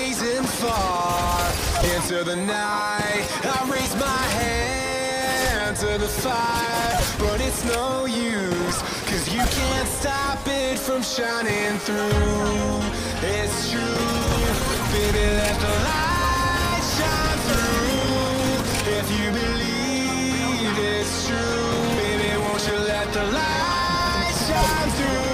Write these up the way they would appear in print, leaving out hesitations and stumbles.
blazing far into the night. I raise my hand to the fire, but it's no use, 'cause you can't stop it from shining through. It's true, baby, let the light shine through. If you believe it's true, baby, won't you let the light shine through?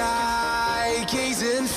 Sky, gazing